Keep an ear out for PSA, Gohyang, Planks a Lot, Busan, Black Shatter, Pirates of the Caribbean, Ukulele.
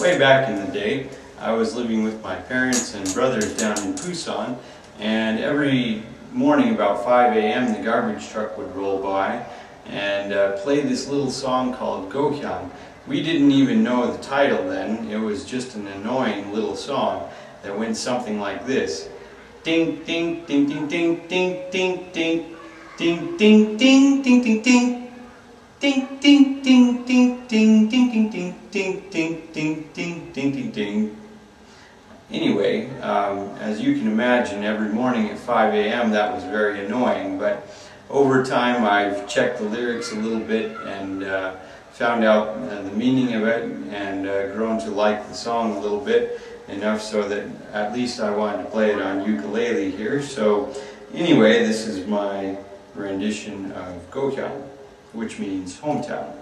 Way back in the day, I was living with my parents and brothers down in Busan, and every morning about 5 a.m. the garbage truck would roll by and play this little song called Gohyang. We didn't even know the title then, it was just an annoying little song that went something like this. Ding ding ding ding ding ding ding ding ding ding ding ding ding ding. Ding ding ding ding ding ding ding ding ding ding ding ding ding ding. Anyway, as you can imagine, every morning at 5 a.m. that was very annoying, but over time I've checked the lyrics a little bit and found out the meaning of it and grown to like the song a little bit, enough so that at least I wanted to play it on ukulele here. So anyway, this is my rendition of Gohyang, which means hometown.